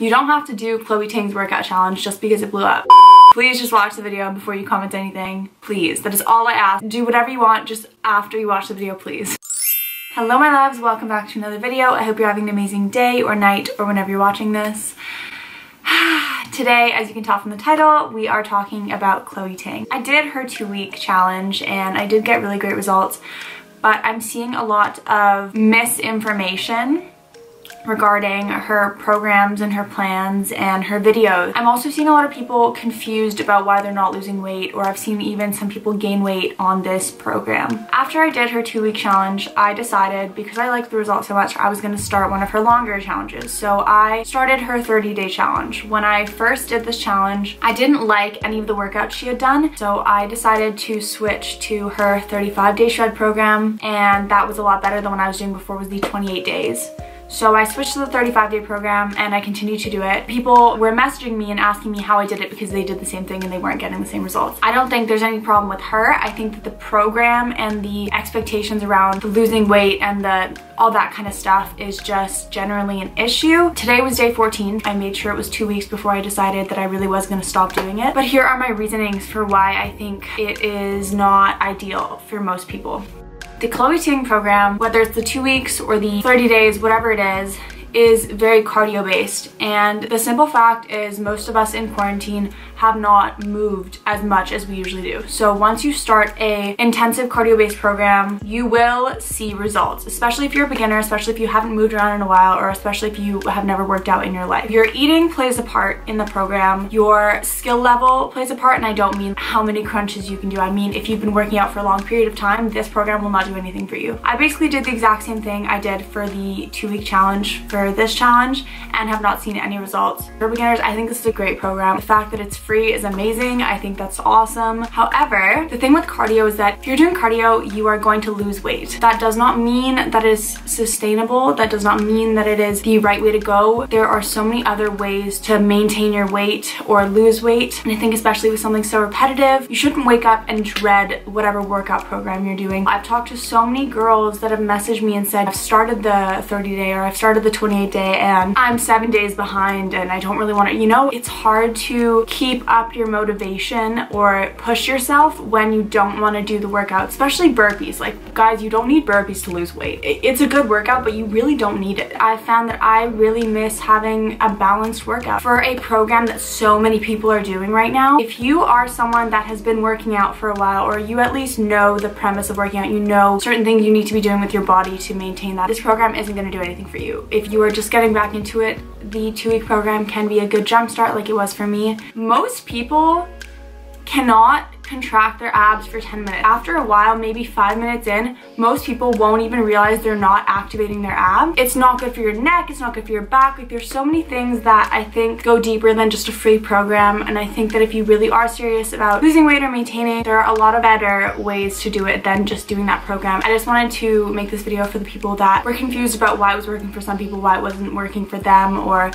You don't have to do Chloe Ting's workout challenge just because it blew up. Please just watch the video before you comment anything. Please, that is all I ask. Do whatever you want just after you watch the video, please. Hello my loves, welcome back to another video. I hope you're having an amazing day or night or whenever you're watching this. Today, as you can tell from the title, we are talking about Chloe Ting. I did her 2-week challenge and I did get really great results, but I'm seeing a lot of misinformation regarding her programs and her plans and her videos. I'm also seeing a lot of people confused about why they're not losing weight, or I've seen even some people gain weight on this program. After I did her 2-week challenge, I decided, because I liked the results so much, I was gonna start one of her longer challenges. So I started her 30-day challenge. When I first did this challenge, I didn't like any of the workouts she had done, so I decided to switch to her 35-day shred program, and that was a lot better than what I was doing before, was the 28 days. So I switched to the 35-day program and I continued to do it. People were messaging me and asking me how I did it because they did the same thing and they weren't getting the same results. I don't think there's any problem with her. I think that the program and the expectations around the losing weight and all that kind of stuff is just generally an issue. Today was day 14. I made sure it was 2 weeks before I decided that I really was gonna stop doing it. But here are my reasonings for why I think it is not ideal for most people. The Chloe Ting program, whether it's the 2 weeks or the 30 days, whatever it is very cardio-based. And the simple fact is most of us in quarantine have not moved as much as we usually do. So once you start an intensive cardio-based program, you will see results, especially if you're a beginner, especially if you haven't moved around in a while, or especially if you have never worked out in your life. Your eating plays a part in the program. Your skill level plays a part, and I don't mean how many crunches you can do. I mean, if you've been working out for a long period of time, this program will not do anything for you. I basically did the exact same thing I did for the 2-week challenge for this challenge and have not seen any results. For beginners, I think this is a great program. The fact that it's free is amazing. I think that's awesome. However, the thing with cardio is that if you're doing cardio, you are going to lose weight. That does not mean that it is sustainable. That does not mean that it is the right way to go. There are so many other ways to maintain your weight or lose weight. And I think especially with something so repetitive, you shouldn't wake up and dread whatever workout program you're doing. I've talked to so many girls that have messaged me and said, I've started the 30-day or I've started the 28-day and I'm 7 days behind and I don't really want to, you know, it's hard to keep up your motivation or push yourself when you don't want to do the workout, especially burpees. Like, guys, you don't need burpees to lose weight. It's a good workout, but you really don't need it. I found that I really miss having a balanced workout. For a program that so many people are doing right now, if you are someone that has been working out for a while, or you at least know the premise of working out, you know certain things you need to be doing with your body to maintain that, this program isn't going to do anything for you. If you are just getting back into it, the 2-week program can be a good jump start, like it was for me. Most people cannot contract their abs for 10 minutes. After a while, maybe 5 minutes in, most people won't even realize they're not activating their ab. It's not good for your neck, it's not good for your back. Like, there's so many things that I think go deeper than just a free program, and I think that if you really are serious about losing weight or maintaining, there are a lot of better ways to do it than just doing that program. I just wanted to make this video for the people that were confused about why it was working for some people, why it wasn't working for them, or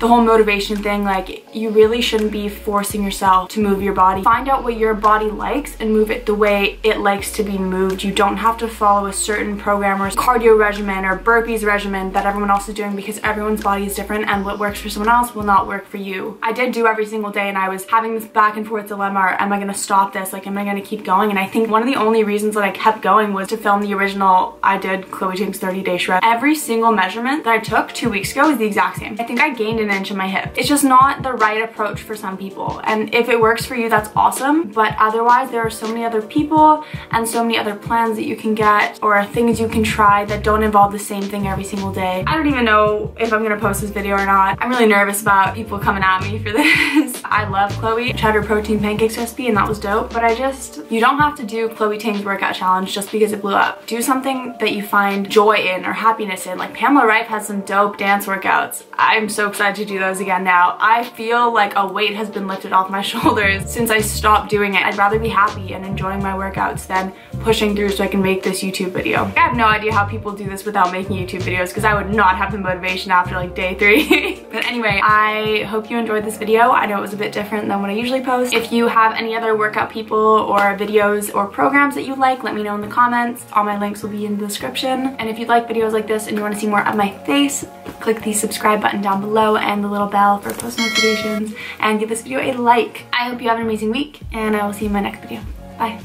the whole motivation thing. Like, you really shouldn't be forcing yourself to move your body. Find out what your body likes and move it the way it likes to be moved. You don't have to follow a certain program or cardio regimen or burpees regimen that everyone else is doing, because everyone's body is different and what works for someone else will not work for you. I did do every single day and I was having this back and forth dilemma. Am I gonna stop this? Like, am I gonna keep going? And I think one of the only reasons that I kept going was to film the original I did Chloe Ting's 30-day shred. Every single measurement that I took 2 weeks ago is the exact same. I think I gained an inch in my hip. It's just not the right approach for some people, and if it works for you, that's awesome, but otherwise there are so many other people and so many other plans that you can get or things you can try that don't involve the same thing every single day. I don't even know if I'm gonna post this video or not. I'm really nervous about people coming at me for this. I love Chloe. I tried her protein pancakes recipe and that was dope, but you don't have to do Chloe Ting's workout challenge just because it blew up. Do something that you find joy in or happiness in. Like, Pamela Reif has some dope dance workouts. I'm so excited to do those again now. I feel like a weight has been lifted off my shoulders since I stopped doing it. I'd rather be happy and enjoying my workouts than pushing through so I can make this YouTube video. I have no idea how people do this without making YouTube videos, because I would not have the motivation after like day 3. But anyway, I hope you enjoyed this video. I know it was a bit different than what I usually post. If you have any other workout people or videos or programs that you like, let me know in the comments. All my links will be in the description. And if you'd like videos like this and you want to see more of my face, click the subscribe button down below and the little bell for post notifications, and give this video a like. I hope you have an amazing week, and I will see you in my next video. Bye.